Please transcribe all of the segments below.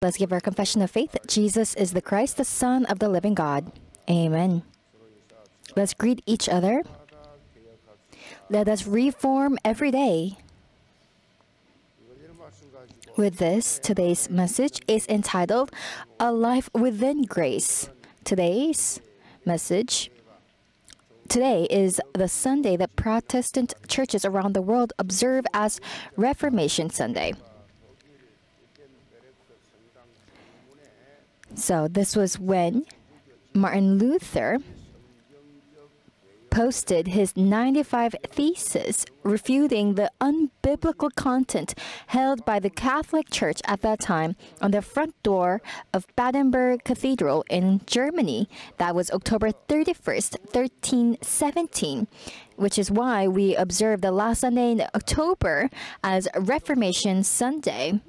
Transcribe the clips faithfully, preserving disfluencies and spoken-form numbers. Let's give our confession of faith. Jesus is the Christ, the Son of the living God. Amen. Let's greet each other. Let us reform every day. With this, today's message is entitled, A Life Within Grace. Today's message. Today is the Sunday that Protestant churches around the world observe as Reformation Sunday. So this was when Martin Luther posted his ninety-five theses refuting the unbiblical content held by the Catholic Church at that time on the front door of Wittenberg Cathedral in Germany. That was October thirty-first, thirteen seventeen, which is why we observe the last Sunday in October as Reformation Sunday.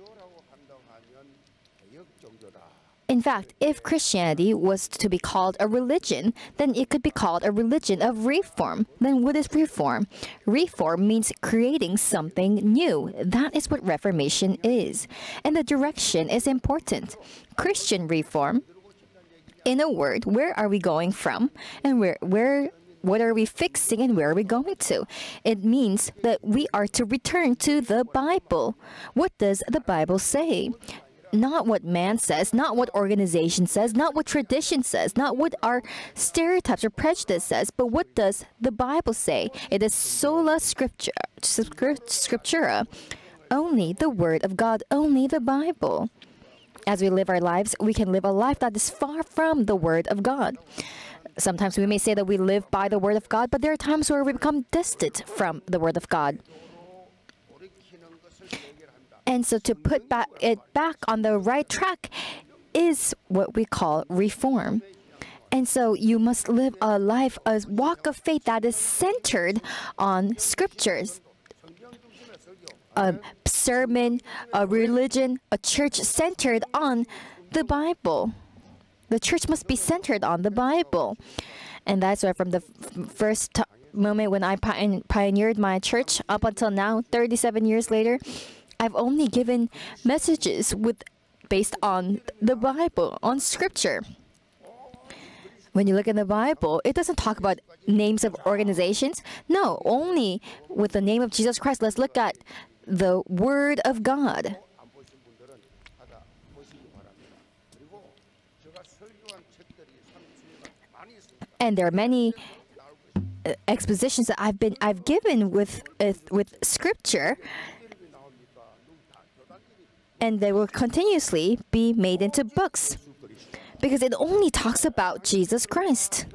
In fact, if Christianity was to be called a religion, then it could be called a religion of reform. Then what is reform? Reform means creating something new. That is what Reformation is. And the direction is important. Christian reform, in a word, where are we going from? And where, where, what are we fixing and where are we going to? It means that we are to return to the Bible. What does the Bible say? Not what man says, not what organization says, not what tradition says, not what our stereotypes or prejudice says, but what does the Bible say? It is sola scriptura, scriptura, only the Word of God, only the Bible. As we live our lives, we can live a life that is far from the Word of God. Sometimes we may say that we live by the Word of God, but there are times where we become distant from the Word of God. And so to put back it back on the right track is what we call reform. And so you must live a life, a walk of faith that is centered on scriptures. A sermon, a religion, a church centered on the Bible. The church must be centered on the Bible. And that's why from the first moment when I pioneered my church up until now, thirty-seven years later, I've only given messages with, based on the Bible, on Scripture. When you look at the Bible, it doesn't talk about names of organizations. No, only with the name of Jesus Christ. Let's look at the Word of God. And there are many expositions that I've been I've given with uh, with Scripture. And they will continuously be made into books because it only talks about Jesus Christ.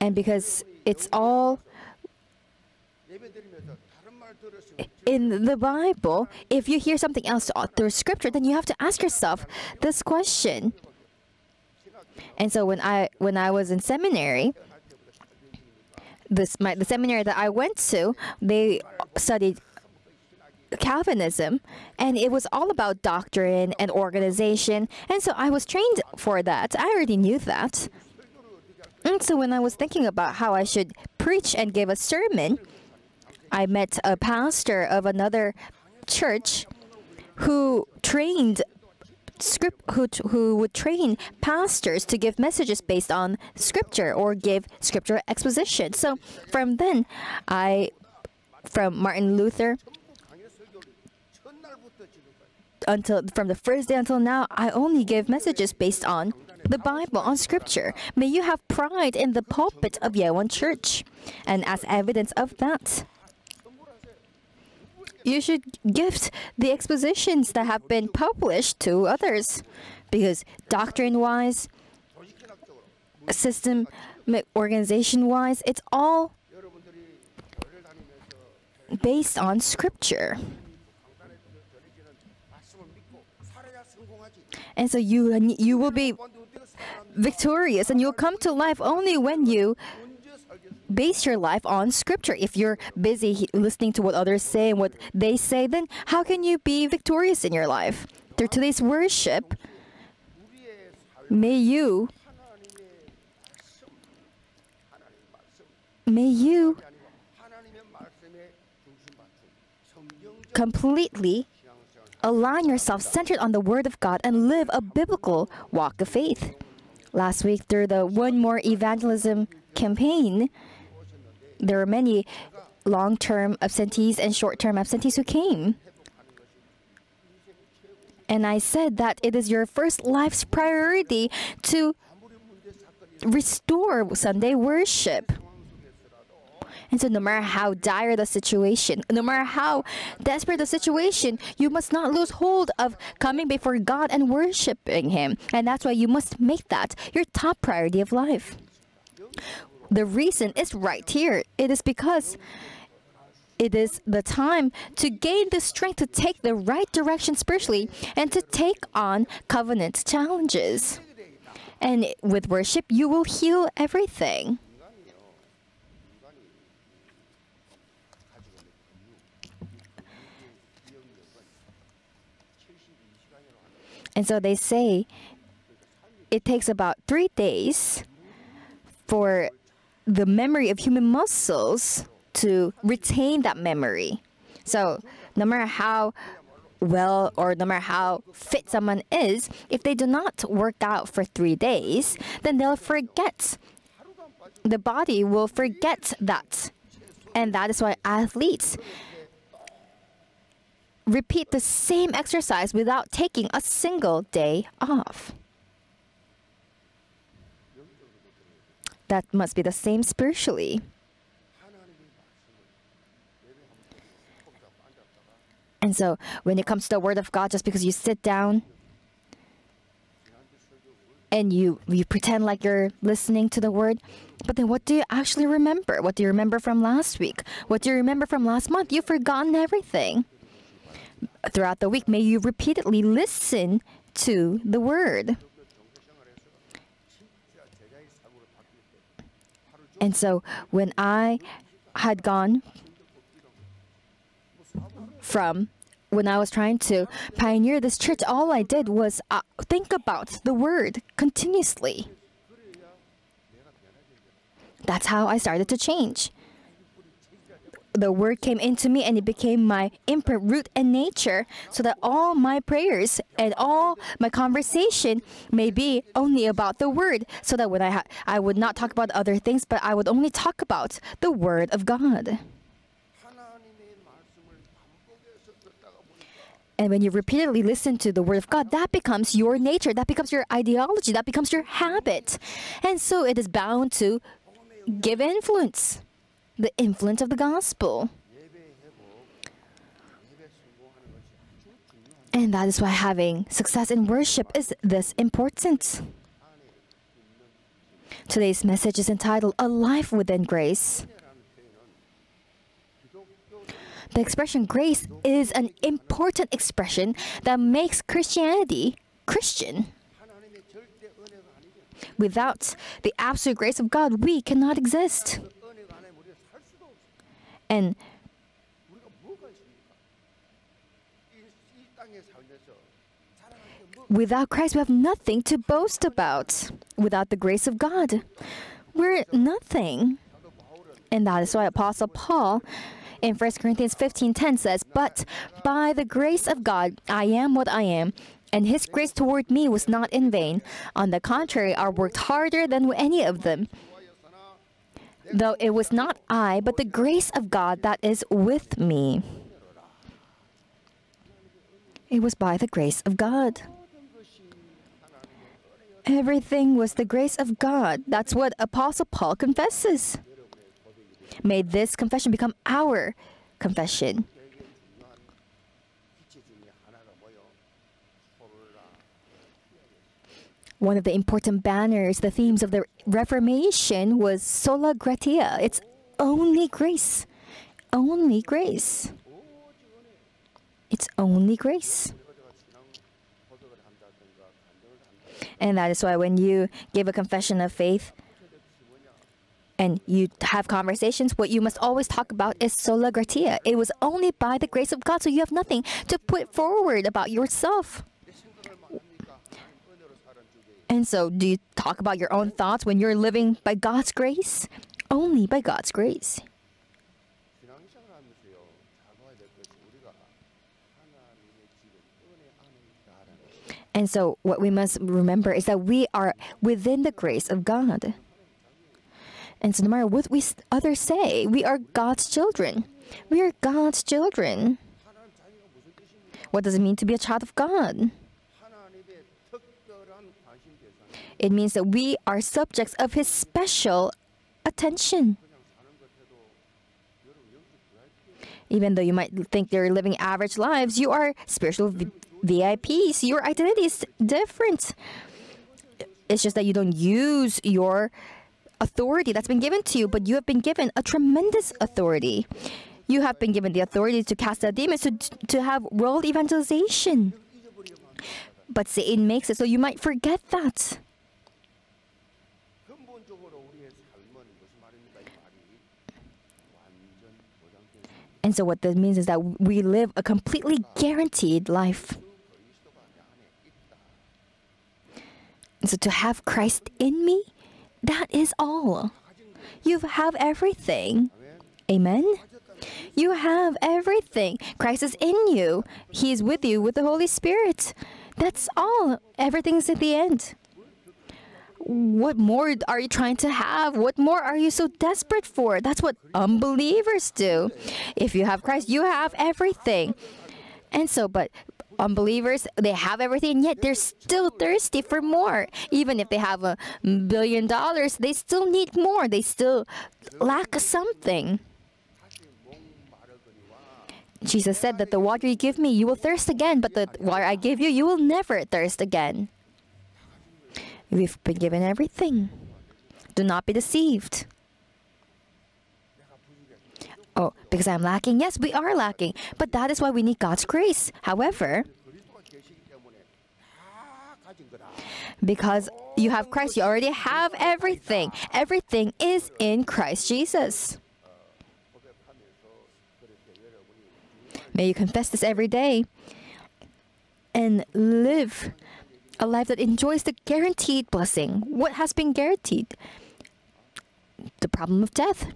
And because it's all in the Bible, if you hear something else through Scripture, then you have to ask yourself this question. And so when I, when I was in seminary, This, my, the seminary that I went to, they studied Calvinism, and it was all about doctrine and organization. And so I was trained for that. I already knew that. And so when I was thinking about how I should preach and give a sermon, I met a pastor of another church who trained Script, who, who would train pastors to give messages based on Scripture or give Scripture exposition. So from then, I, from Martin Luther, until from the first day until now, I only give messages based on the Bible, on Scripture. May you have pride in the pulpit of Yewon Church. And as evidence of that, you should gift the expositions that have been published to others, because doctrine-wise, system, organization-wise, it's all based on Scripture. And so you, you will be victorious and you'll come to life only when you base your life on Scripture. If you're busy listening to what others say and what they say, then how can you be victorious in your life? Through today's worship, may you, may you completely align yourself centered on the Word of God and live a biblical walk of faith. Last week, through the One More Evangelism campaign, there were many long-term absentees and short-term absentees who came. And I said that it is your first life's priority to restore Sunday worship. And so no matter how dire the situation, no matter how desperate the situation, you must not lose hold of coming before God and worshiping Him. And that's why you must make that your top priority of life. The reason is right here. It is because it is the time to gain the strength to take the right direction spiritually and to take on covenant challenges. And with worship, you will heal everything. And so they say it takes about three days for the memory of human muscles to retain that memory. So no matter how well or no matter how fit someone is, if they do not work out for three days, then they'll forget. The body will forget that. And that is why athletes repeat the same exercise without taking a single day off. That must be the same spiritually. And so, when it comes to the Word of God, just because you sit down and you, you pretend like you're listening to the Word, but then what do you actually remember? What do you remember from last week? What do you remember from last month? You've forgotten everything. Throughout the week, may you repeatedly listen to the Word. And so, when I had gone from, when I was trying to pioneer this church, all I did was uh, think about the Word continuously. That's how I started to change. The Word came into me and it became my imprint, root, and nature, so that all my prayers and all my conversation may be only about the Word, so that when I, ha I would not talk about other things, but I would only talk about the Word of God. And when you repeatedly listen to the Word of God, that becomes your nature, that becomes your ideology, that becomes your habit. And so it is bound to give influence. The influence of the gospel. And that is why having success in worship is this important. Today's message is entitled, A Life Within Grace. The expression grace is an important expression that makes Christianity Christian. Without the absolute grace of God, we cannot exist. And without Christ, we have nothing to boast about. Without the grace of God, we're nothing. And that is why Apostle Paul in First Corinthians fifteen ten says, "But by the grace of God, I am what I am, and His grace toward me was not in vain. On the contrary, I worked harder than any of them. Though it was not I, but the grace of God that is with me." It was by the grace of God. Everything was the grace of God. That's what Apostle Paul confesses. May this confession become our confession. One of the important banners, the themes of the Reformation was sola gratia. It's only grace. Only grace. It's only grace. And that is why when you give a confession of faith and you have conversations, what you must always talk about is sola gratia. It was only by the grace of God, so you have nothing to put forward about yourself. And so, do you talk about your own thoughts when you're living by God's grace? Only by God's grace. And so what we must remember is that we are within the grace of God. And so no matter what we others say, we are God's children. We are God's children. What does it mean to be a child of God? It means that we are subjects of His special attention. Even though you might think they're living average lives, you are spiritual V I Ps. Your identity is different. It's just that you don't use your authority that's been given to you, but you have been given a tremendous authority. You have been given the authority to cast out demons, to, to have world evangelization. But Satan makes it so you might forget that. And so what that means is that we live a completely guaranteed life. And so to have Christ in me, that is all. You have everything. Amen? You have everything. Christ is in you. He is with you with the Holy Spirit. That's all. Everything is at the end. What more are you trying to have? What more are you so desperate for? That's what unbelievers do. If you have Christ, you have everything. And so, but unbelievers, they have everything, and yet they're still thirsty for more. Even if they have a billion dollars, they still need more. They still lack something. Jesus said that the water you give me, you will thirst again, but the water I give you, you will never thirst again. We've been given everything. Do not be deceived. Oh, because I'm lacking? Yes, we are lacking. But that is why we need God's grace. However, because you have Christ, you already have everything. Everything is in Christ Jesus. May you confess this every day and live a life that enjoys the guaranteed blessing. What has been guaranteed? The problem of death.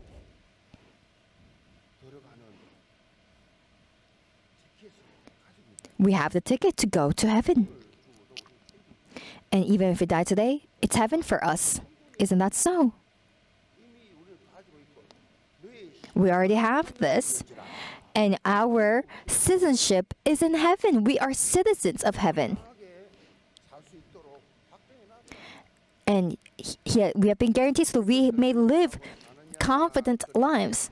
We have the ticket to go to heaven. And even if we die today, it's heaven for us. Isn't that so? We already have this. And our citizenship is in heaven. We are citizens of heaven. And he, we have been guaranteed so we may live confident lives.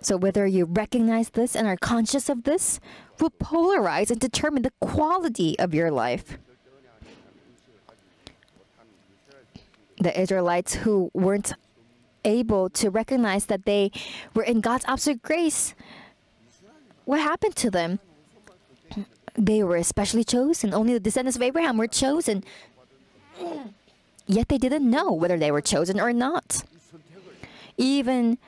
So whether you recognize this and are conscious of this will polarize and determine the quality of your life. The Israelites who weren't able to recognize that they were in God's absolute grace, what happened to them? They were especially chosen. Only the descendants of Abraham were chosen. Yet they didn't know whether they were chosen or not. Even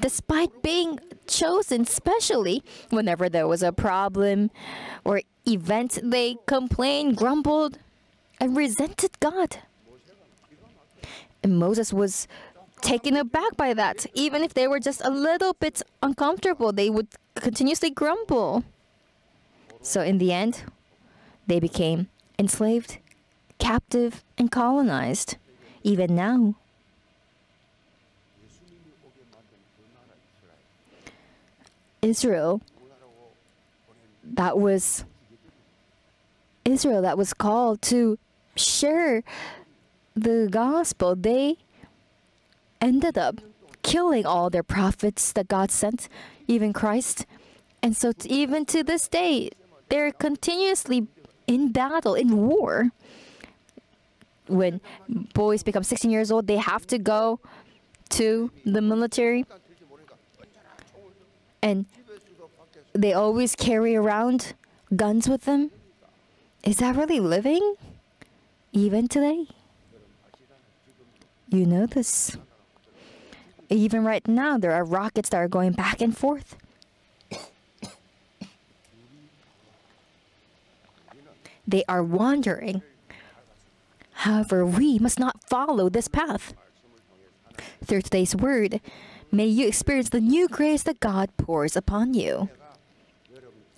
despite being chosen, especially whenever there was a problem or event, they complained, grumbled, and resented God. And Moses was taken aback by that. Even if they were just a little bit uncomfortable, they would continuously grumble. So in the end, they became enslaved, captive, and colonized, even now. Israel, that was Israel that was called to share the gospel. They ended up killing all their prophets that God sent, even Christ. And so even to this day, they're continuously in battle, in war. When boys become sixteen years old, they have to go to the military. And they always carry around guns with them. Is that really living? Even today? You know this. Even right now, there are rockets that are going back and forth. They are wandering. However, we must not follow this path. Through today's word, may you experience the new grace that God pours upon you.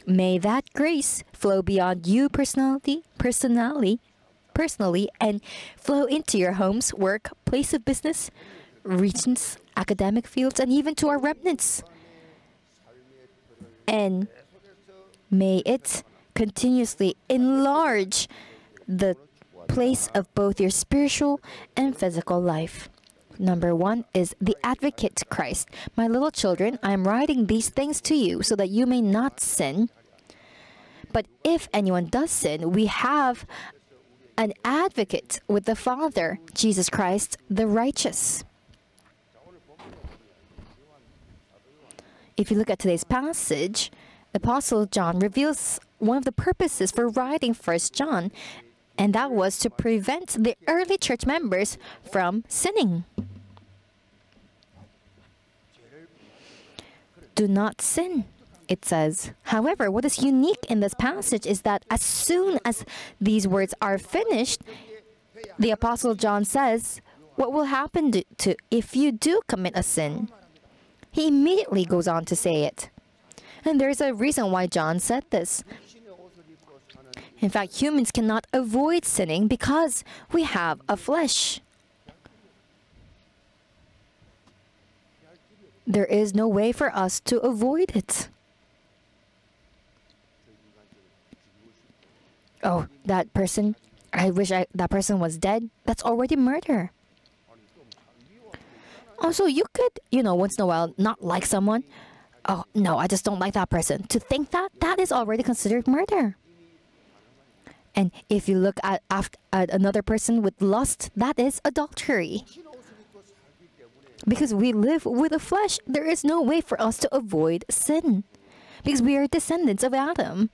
May that grace flow beyond you personally, personally, personally, and flow into your homes, work, place of business, regions, academic fields, and even to our remnants. And may it continuously enlarge the place of both your spiritual and physical life. Number one is the advocate Christ. My little children, I am writing these things to you so that you may not sin. But if anyone does sin, we have an advocate with the Father, Jesus Christ, the righteous. If you look at today's passage, Apostle John reveals one of the purposes for writing First John, and that was to prevent the early church members from sinning. Do not sin, it says. However, what is unique in this passage is that as soon as these words are finished, the Apostle John says, what will happen to, to if you do commit a sin? He immediately goes on to say it. And there's a reason why John said this. In fact, humans cannot avoid sinning because we have a flesh. There is no way for us to avoid it. Oh, that person, I wish I, that person was dead. That's already murder. Also, you could, you know, once in a while not like someone. Oh, no, I just don't like that person. To think that, that is already considered murder. And if you look at, at another person with lust, that is adultery. Because we live with the flesh, there is no way for us to avoid sin. Because we are descendants of Adam.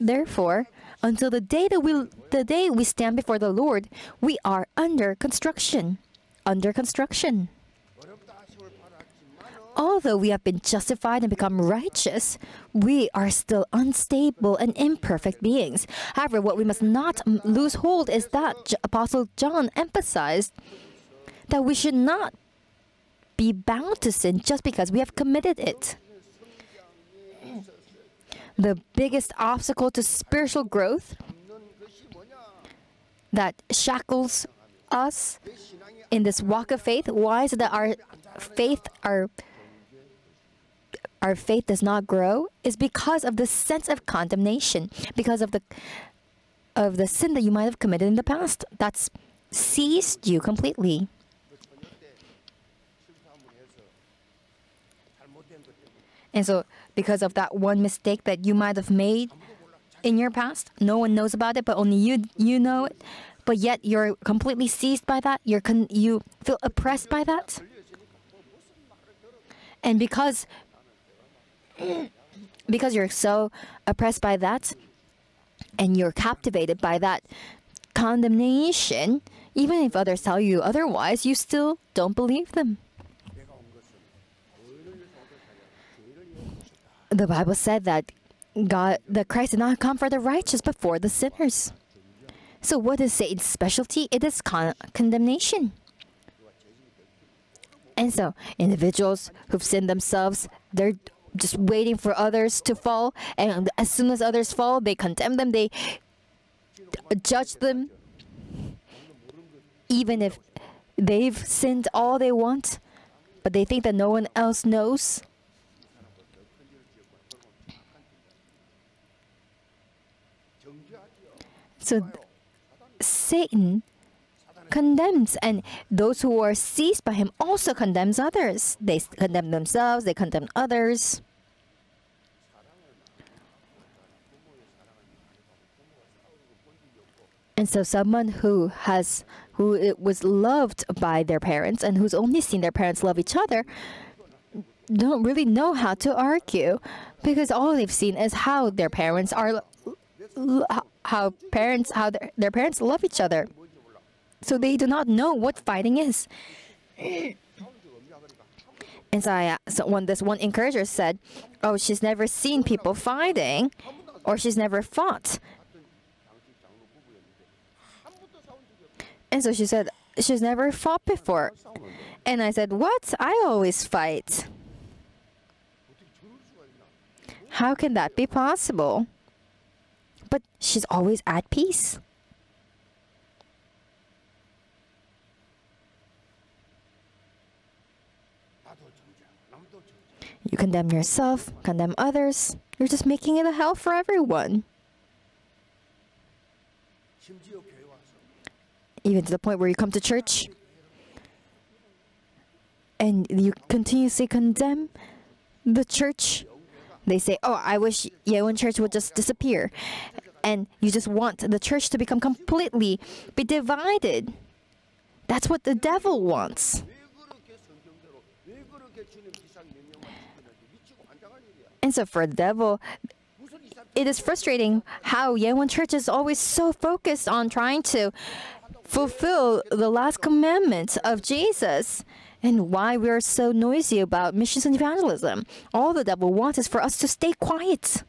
Therefore, until the day that we, the day we stand before the Lord, we are under construction. Under construction. Although we have been justified and become righteous, we are still unstable and imperfect beings. However, what we must not lose hold is that Apostle John emphasized that we should not be bound to sin just because we have committed it. The biggest obstacle to spiritual growth that shackles us in this walk of faith, why is it that our faith, our Our faith does not grow is because of the sense of condemnation, because of the of the sin that you might have committed in the past that's seized you completely. And so because of that one mistake that you might have made in your past, no one knows about it, but only you you know it, but yet you're completely seized by that, you're con you feel oppressed by that. And because Because you're so oppressed by that and you're captivated by that condemnation, even if others tell you otherwise, you still don't believe them. The Bible said that God, that Christ did not come for the righteous but for the sinners. So what is Satan's specialty? It is con condemnation. And so individuals who've sinned themselves, they're just waiting for others to fall, and as soon as others fall, they condemn them, they judge them, even if they've sinned all they want, but they think that no one else knows. So Satan condemns, and those who are seized by him also condemns others. They condemn themselves, they condemn others. And so someone who has who was loved by their parents and who's only seen their parents love each other don't really know how to argue, because all they've seen is how their parents are how parents how their, their parents love each other. So they do not know what fighting is. And so, I, so when this one encourager said, oh, she's never seen people fighting, or she's never fought. And so she said, she's never fought before. And I said, what? I always fight. How can that be possible? But she's always at peace. You condemn yourself, condemn others. You're just making it a hell for everyone. Even to the point where you come to church and you continuously condemn the church. They say, oh, I wish Yewon Church would just disappear. And you just want the church to become completely be divided. That's what the devil wants. And so for the devil, it is frustrating how Yewon Church is always so focused on trying to fulfill the last commandment of Jesus, and why we are so noisy about missions and evangelism. All the devil wants is for us to stay quiet.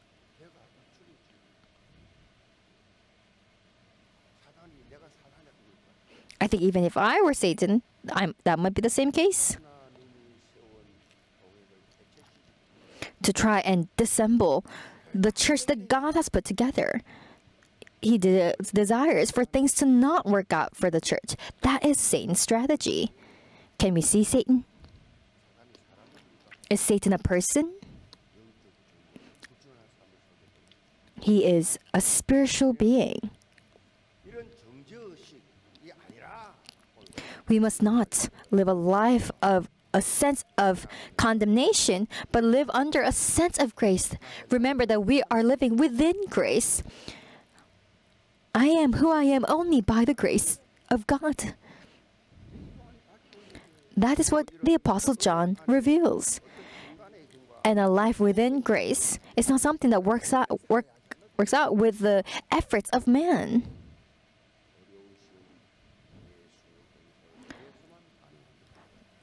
I think even if I were Satan, I'm, that might be the same case. To try and dissemble the church that God has put together. He de- desires for things to not work out for the church. That is Satan's strategy. Can we see Satan? Is Satan a person? He is a spiritual being. We must not live a life of a sense of condemnation, but live under a sense of grace. Remember that we are living within grace. I am who I am only by the grace of God. That is what the Apostle John reveals. And a life within grace is not something that works out, work, works out with the efforts of man.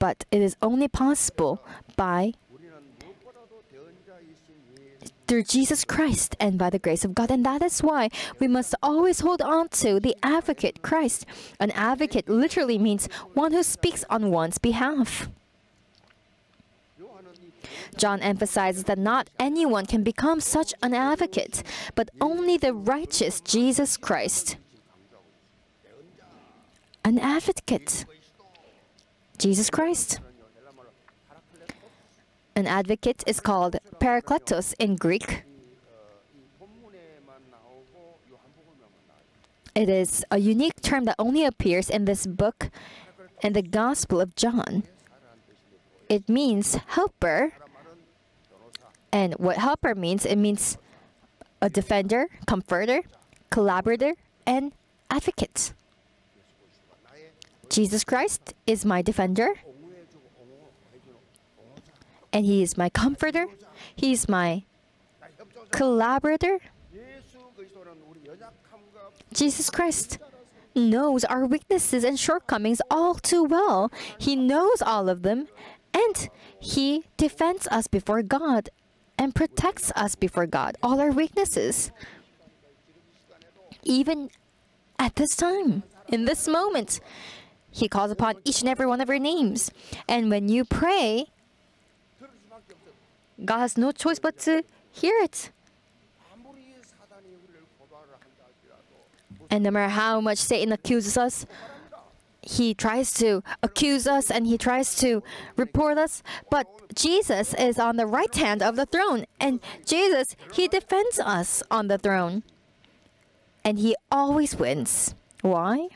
But it is only possible by through Jesus Christ and by the grace of God. And that is why we must always hold on to the advocate, Christ. An advocate literally means one who speaks on one's behalf. John emphasizes that not anyone can become such an advocate, but only the righteous Jesus Christ. An advocate, Jesus Christ. An advocate is called Parakletos in Greek. It is a unique term that only appears in this book and the Gospel of John. It means helper. And what helper means, it means a defender, comforter, collaborator, and advocate. Jesus Christ is my defender. And He is my comforter. He is my collaborator. Jesus Christ knows our weaknesses and shortcomings all too well. He knows all of them, and He defends us before God and protects us before God, all our weaknesses. Even at this time, in this moment, He calls upon each and every one of your names. And when you pray, God has no choice but to hear it. And no matter how much Satan accuses us, he tries to accuse us and he tries to report us. But Jesus is on the right hand of the throne. And Jesus, He defends us on the throne. And He always wins. Why?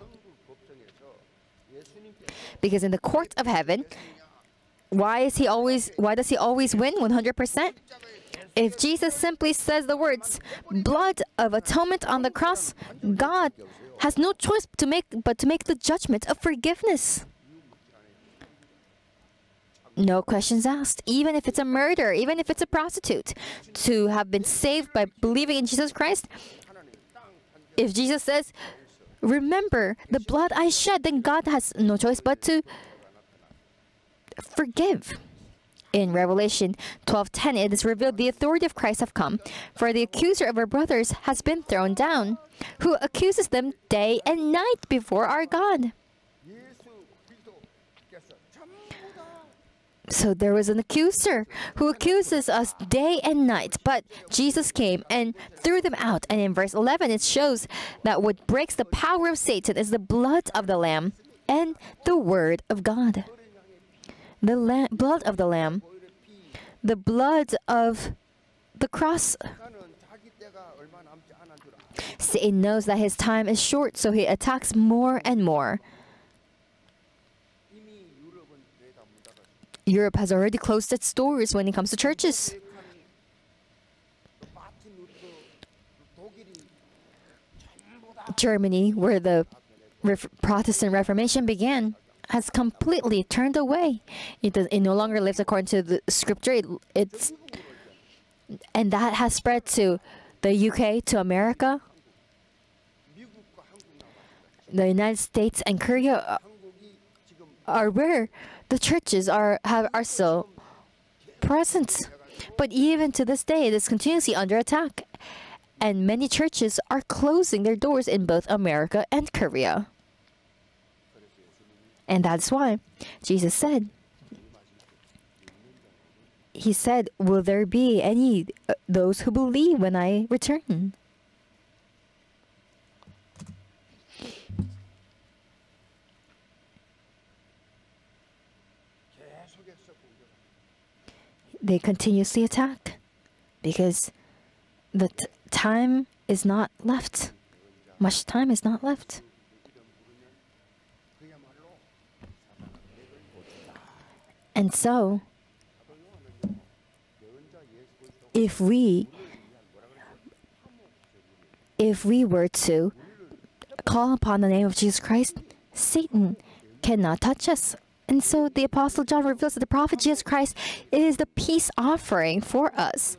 Because in the court of heaven, Why is he always? Why does he always win one hundred percent? If Jesus simply says the words, blood of atonement on the cross, God has no choice to make but to make the judgment of forgiveness. No questions asked, even if it's a murderer, even if it's a prostitute. To have been saved by believing in Jesus Christ, if Jesus says, remember the blood I shed, then God has no choice but to forgive. In Revelation twelve ten, it is revealed the authority of Christ have come, for the accuser of our brothers has been thrown down, who accuses them day and night before our God. So there was an accuser who accuses us day and night, but Jesus came and threw them out. And in verse eleven, it shows that what breaks the power of Satan is the blood of the Lamb and the Word of God. The lamb, blood of the Lamb, the blood of the cross. Satan knows that his time is short, so he attacks more and more. Europe has already closed its doors when it comes to churches. Germany, where the Protestant Reformation began, has completely turned away. It, does, it no longer lives according to the scripture. It, it's, and that has spread to the U K, to America. The United States and Korea are where the churches are have are still present. But even to this day, it is continuously under attack. And many churches are closing their doors in both America and Korea. And that's why Jesus said, He said, will there be any uh, those who believe when I return? They continuously attack because the t time is not left. Much time is not left. And so, if we, if we were to call upon the name of Jesus Christ, Satan cannot touch us. And so the Apostle John reveals that the prophet Jesus Christ is the peace offering for us.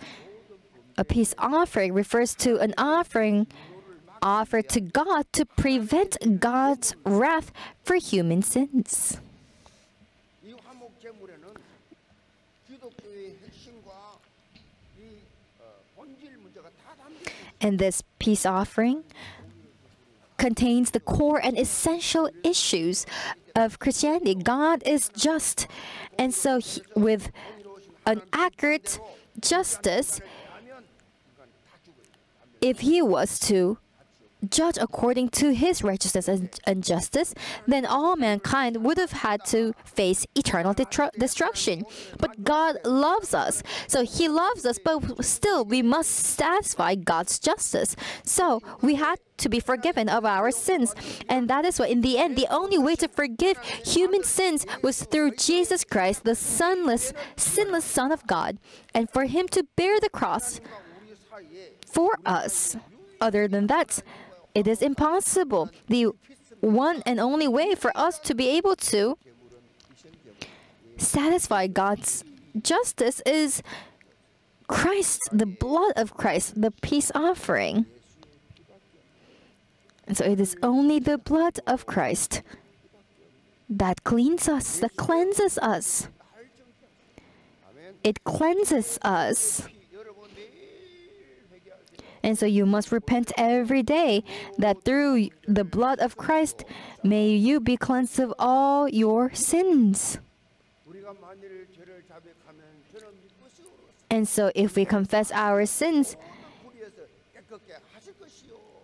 A peace offering refers to an offering offered to God to prevent God's wrath for human sins. And this peace offering contains the core and essential issues of Christianity. God is just, and so he, with an accurate justice, if he was to judge according to his righteousness and, and justice, then all mankind would have had to face eternal destruction. But God loves us, so he loves us, but still we must satisfy God's justice. So we had to be forgiven of our sins, and that is why in the end the only way to forgive human sins was through Jesus Christ, the sonless, sinless Son of God, and for him to bear the cross for us. Other than that, it is impossible. The one and only way for us to be able to satisfy God's justice is Christ, the blood of Christ, the peace offering. And so it is only the blood of Christ that cleans us, that cleanses us. It cleanses us. And so you must repent every day, that through the blood of Christ, may you be cleansed of all your sins. And so if we confess our sins,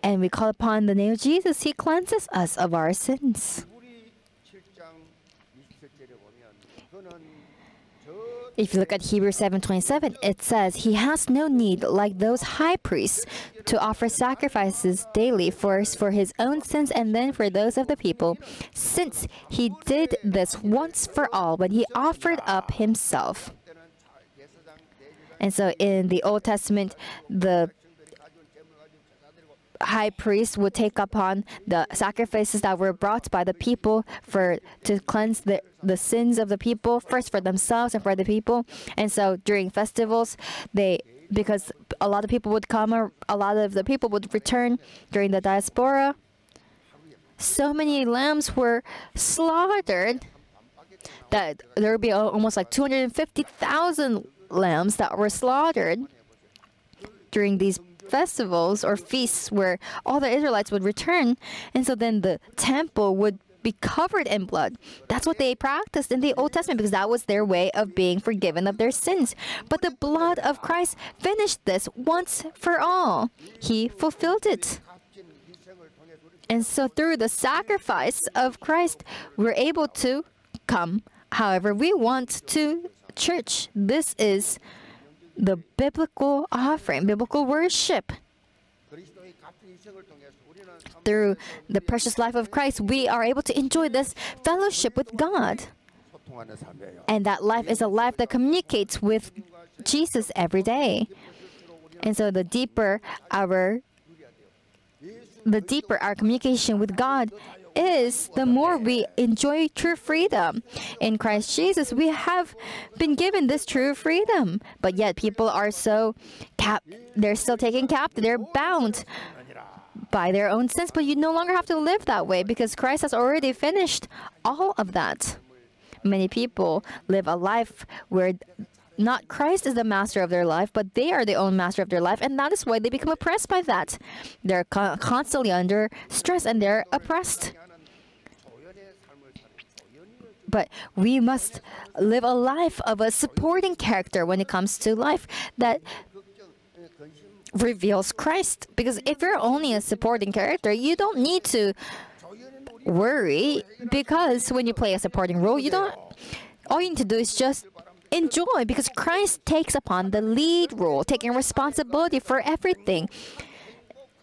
and we call upon the name of Jesus, he cleanses us of our sins. If you look at Hebrews seven twenty-seven, it says, he has no need, like those high priests, to offer sacrifices daily, first for his own sins and then for those of the people, since he did this once for all when he offered up himself. And so in the Old Testament, the high priest would take upon the sacrifices that were brought by the people for to cleanse the, the sins of the people, first for themselves and for the people. And so during festivals, they because a lot of people would come, a lot of the people would return during the diaspora. So many lambs were slaughtered that there would be almost like two hundred fifty thousand lambs that were slaughtered during these festivals or feasts where all the Israelites would return. And so then the temple would be covered in blood. That's what they practiced in the Old Testament because that was their way of being forgiven of their sins. But the blood of Christ finished this once for all. He fulfilled it. And so through the sacrifice of Christ, we're able to come however we want to church. This is the biblical offering, biblical worship. Through the precious life of Christ, we are able to enjoy this fellowship with God. And that life is a life that communicates with Jesus every day. And so the deeper our the deeper our communication with God is, the more we enjoy true freedom. In Christ Jesus, we have been given this true freedom. But yet people are so cap they're still taken captive, they're bound by their own sins. But you no longer have to live that way because Christ has already finished all of that. Many people live a life where not Christ is the master of their life, but they are the own master of their life, and that is why they become oppressed by that. They're co constantly under stress and they're oppressed. But we must live a life of a supporting character when it comes to life that reveals Christ. Because if you're only a supporting character, you don't need to worry, because when you play a supporting role, you don't all you need to do is just enjoy, because Christ takes upon the lead role, taking responsibility for everything.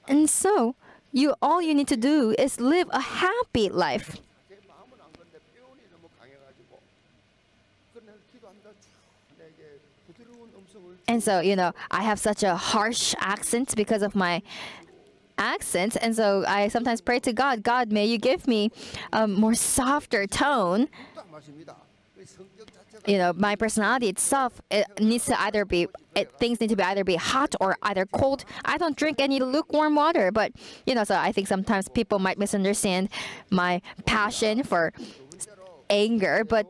And so you all you need to do is live a happy life. And so, you know, I have such a harsh accent because of my accent, and so I sometimes pray to God, God, may you give me a more softer tone. You know, my personality itself, it needs to either be, it, things need to be either be hot or either cold. I don't drink any lukewarm water, but, you know, so I think sometimes people might misunderstand my passion for anger, but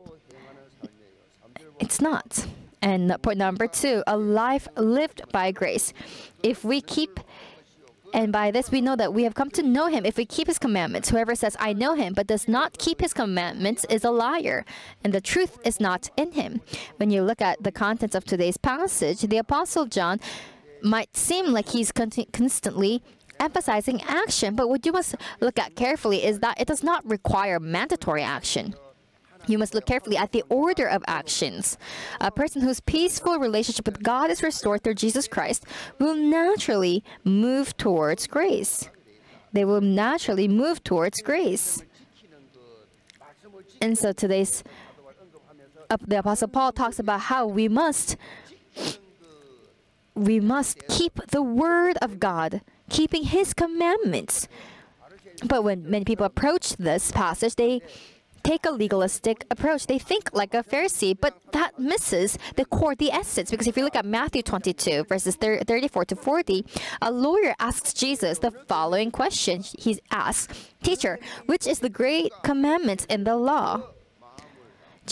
it's not. And point number two, a life lived by grace. If we keep And by this we know that we have come to know him if we keep his commandments. Whoever says, I know him, but does not keep his commandments is a liar, and the truth is not in him. When you look at the contents of today's passage, the Apostle John might seem like he's constantly emphasizing action, but what you must look at carefully is that it does not require mandatory action. You must look carefully at the order of actions. A person whose peaceful relationship with God is restored through Jesus Christ will naturally move towards grace. They will naturally move towards grace. And so today's, uh, the Apostle Paul talks about how we must, we must keep the word of God, keeping his commandments. But when many people approach this passage, they take a legalistic approach. They think like a Pharisee, but that misses the core, the essence. Because if you look at Matthew twenty-two, verses thirty-four to forty, a lawyer asks Jesus the following question. He asks, Teacher, which is the great commandment in the law?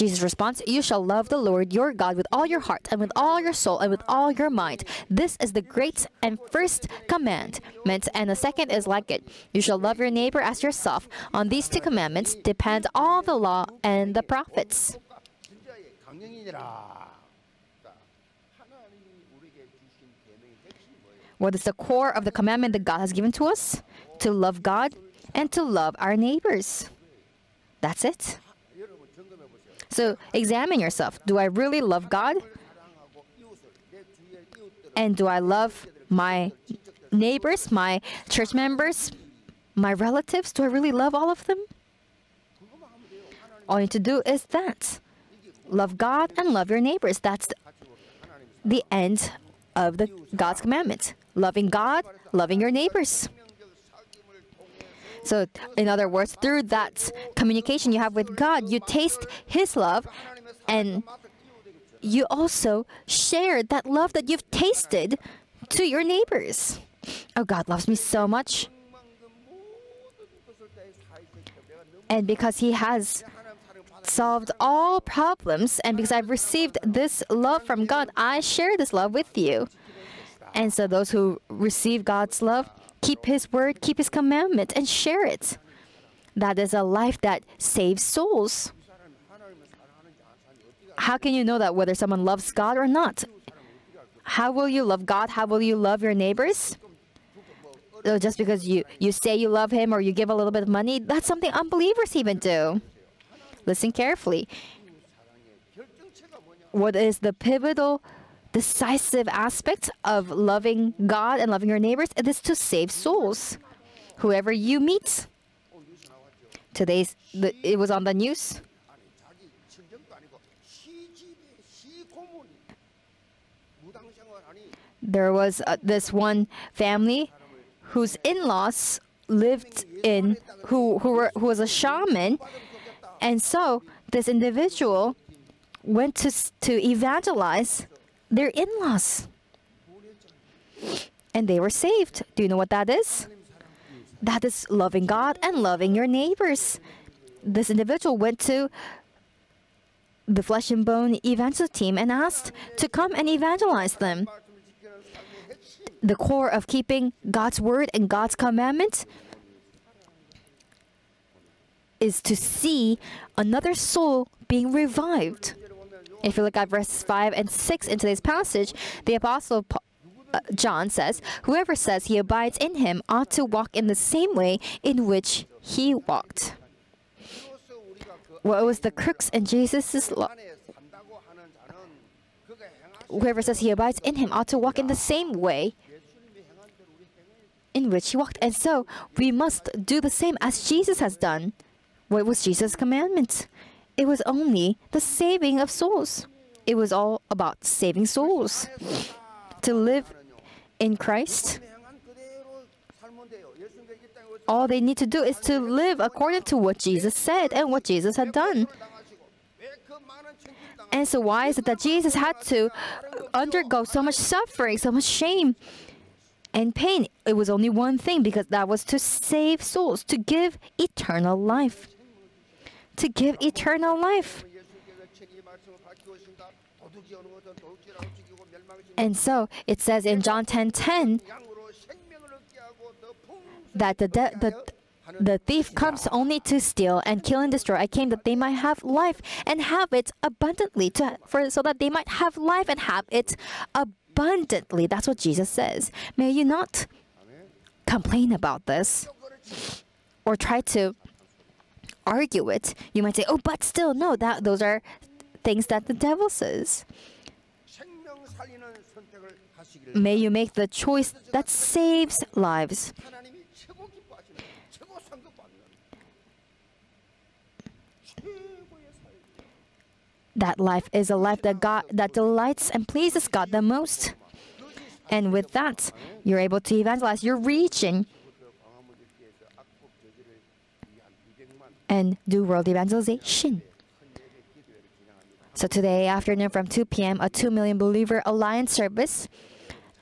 Jesus responds, You shall love the Lord your God with all your heart and with all your soul and with all your mind. This is the great and first commandment, and the second is like it. You shall love your neighbor as yourself. On these two commandments depend all the law and the prophets. What is the core of the commandment that God has given to us? To love God and to love our neighbors. That's it. So examine yourself. Do I really love God? And do I love my neighbors, my church members, my relatives? Do I really love all of them? All you need to do is that. Love God and love your neighbors. That's the end of the God's commandment. Loving God, loving your neighbors. So, in other words, through that communication you have with God, you taste His love, and you also share that love that you've tasted to your neighbors. Oh, God loves me so much. And because He has solved all problems, and because I've received this love from God, I share this love with you. And so those who receive God's love, keep His word, keep His commandment, and share it. That is a life that saves souls. How can you know that whether someone loves God or not? How will you love God? How will you love your neighbors? So just because you, you say you love him or you give a little bit of money, that's something unbelievers even do. Listen carefully. What is the pivotal, decisive aspect of loving God and loving your neighbors? It is to save souls. Whoever you meet. Today's, the, it was on the news. There was uh, this one family whose in-laws lived in, who, who, were, who was a shaman. And so this individual went to, to evangelize their in-laws. And they were saved. Do you know what that is? That is loving God and loving your neighbors. This individual went to the flesh and bone evangel team and asked to come and evangelize them. The core of keeping God's word and God's commandments is to see another soul being revived. If you look at verses five and six in today's passage, the Apostle Paul, uh, John says, "Whoever says he abides in him ought to walk in the same way in which he walked." What was the crux in Jesus' law? Whoever says he abides in him ought to walk in the same way in which he walked. And so we must do the same as Jesus has done. What was Jesus' commandment? It was only the saving of souls. It was all about saving souls. To live in Christ, all they need to do is to live according to what Jesus said and what Jesus had done. And so why is it that Jesus had to undergo so much suffering, so much shame and pain? It was only one thing, because that was to save souls, to give eternal life. To give eternal life. And so it says in John ten ten that the, the, the thief comes only to steal and kill and destroy. I came that they might have life and have it abundantly, to, for, so that they might have life and have it abundantly. That's what Jesus says. May you not complain about this or try to argue it. You might say, "Oh, but still, no, that those are things that the devil says." May you make the choice that saves lives. That life is a life that God that delights and pleases God the most. And with that, you're able to evangelize your region and do world evangelization. So today afternoon from two p m, a two million believer alliance service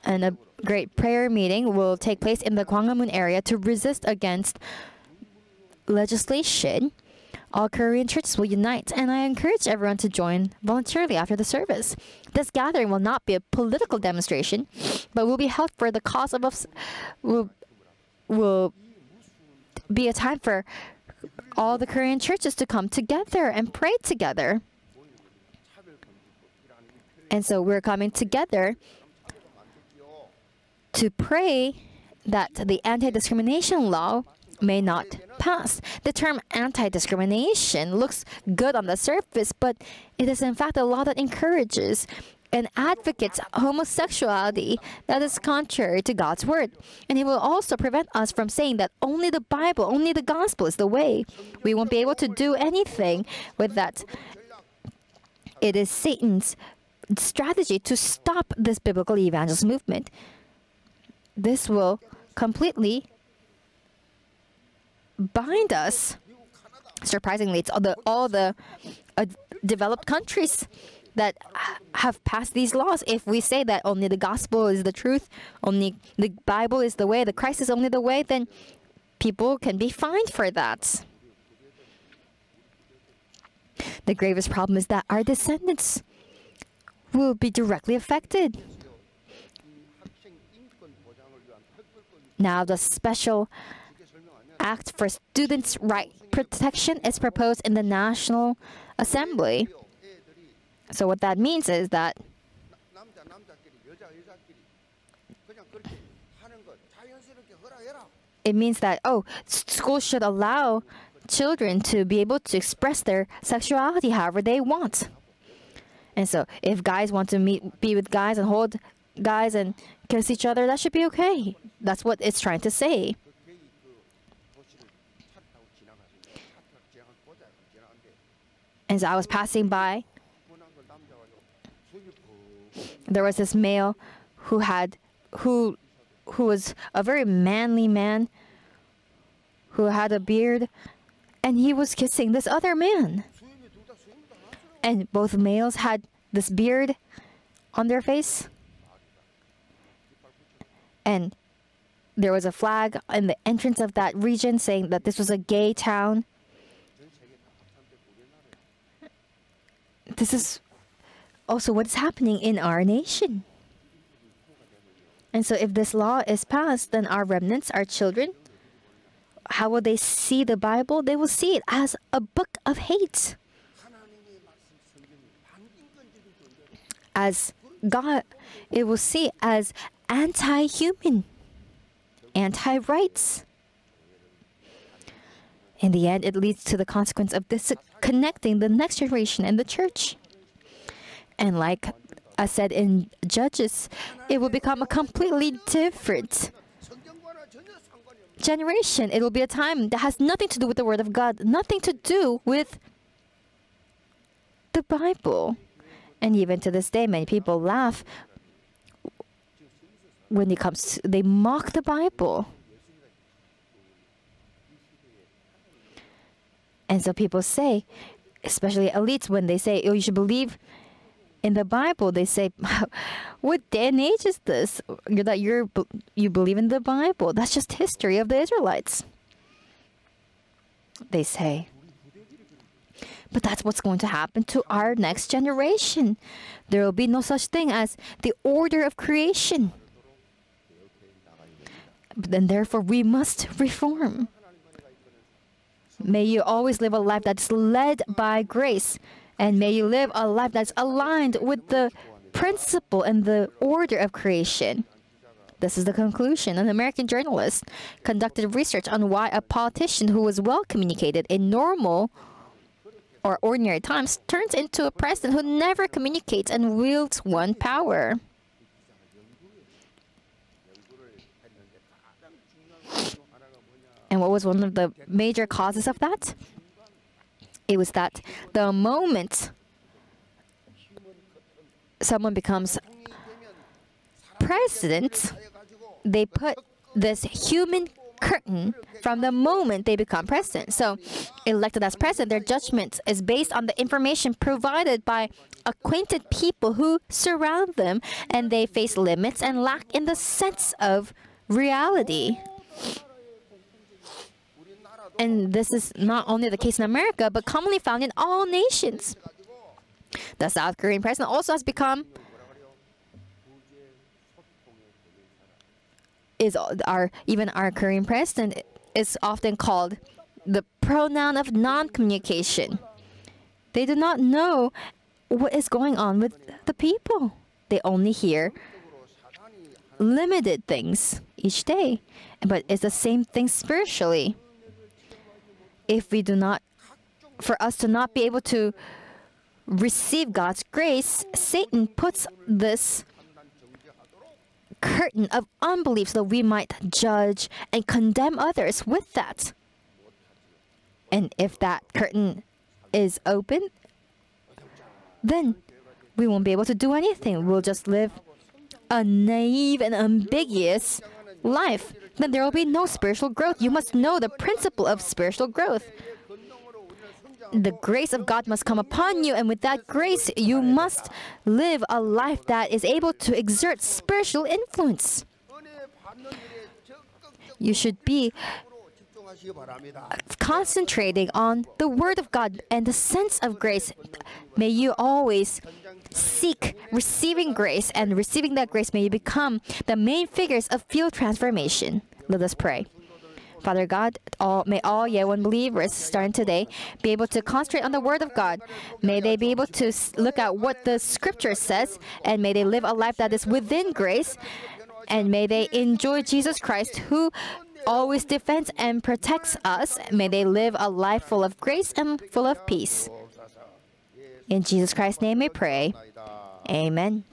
and a great prayer meeting will take place in the Gwangamun area to resist against legislation. All Korean churches will unite, and I encourage everyone to join voluntarily after the service. This gathering will not be a political demonstration, but will be held for the cause of us, will, will be a time for all the Korean churches to come together and pray together. And so we're coming together to pray that the anti-discrimination law may not pass. The term anti-discrimination looks good on the surface, but it is in fact a law that encourages and advocates homosexuality that is contrary to God's word. And it will also prevent us from saying that only the Bible, only the gospel is the way. We won't be able to do anything with that. It is Satan's strategy to stop this biblical evangelist movement. This will completely bind us. Surprisingly, it's all the, all the uh, developed countries that have passed these laws. If we say that only the gospel is the truth, only the Bible is the way, the Christ is only the way, then people can be fined for that. The gravest problem is that our descendants will be directly affected. Now the Special Act for Students' Right Protection is proposed in the National Assembly. So what that means is that it means that, oh, schools should allow children to be able to express their sexuality however they want. And so if guys want to meet, be with guys and hold guys and kiss each other, that should be okay. That's what it's trying to say. And so I was passing by. There was this male who had, who, who was a very manly man, who had a beard, and he was kissing this other man. And both males had this beard on their face. And there was a flag in the entrance of that region saying that this was a gay town. This is also what is happening in our nation. And so if this law is passed, then our remnants, our children, how will they see the Bible? They will see it as a book of hate. As God, it will see as anti-human, anti-rights. In the end, it leads to the consequence of disconnecting the next generation and the church. And like I said in Judges, it will become a completely different generation. It will be a time that has nothing to do with the Word of God, nothing to do with the Bible. And even to this day, many people laugh when it comes to, they mock the Bible. And so people say, especially elites, when they say, oh, you should believe in the Bible, they say, what day and age is this? You're, that you're, you believe in the Bible. That's just history of the Israelites, they say. But that's what's going to happen to our next generation. There will be no such thing as the order of creation. And therefore, we must reform. May you always live a life that's led by grace. And may you live a life that's aligned with the principle and the order of creation. This is the conclusion. An American journalist conducted research on why a politician who was well-communicated in normal or ordinary times turns into a president who never communicates and wields one power. And what was one of the major causes of that? It was that the moment someone becomes president, they put this human curtain from the moment they become president. So, elected as president, their judgment is based on the information provided by acquainted people who surround them, and they face limits and lack in the sense of reality. And this is not only the case in America, but commonly found in all nations. The South Korean president also has become, is our, even our Korean president is often called the pronoun of non-communication. They do not know what is going on with the people. They only hear limited things each day. But it's the same thing spiritually. If we do not, for us to not be able to receive God's grace, Satan puts this curtain of unbelief so that we might judge and condemn others with that. And if that curtain is open, then we won't be able to do anything. We'll just live a naive and ambiguous life. Then there will be no spiritual growth. You must know the principle of spiritual growth. The grace of God must come upon you, and with that grace, you must live a life that is able to exert spiritual influence. You should be concentrating on the Word of God and the sense of grace. May you always seek receiving grace, and receiving that grace, may you become the main figures of field transformation. Let us pray. Father God, all, may all Yewon believers starting today be able to concentrate on the Word of God. May they be able to look at what the Scripture says, and may they live a life that is within grace, and may they enjoy Jesus Christ, who always defends and protects us. May they live a life full of grace and full of peace. In Jesus Christ's name we pray. Amen.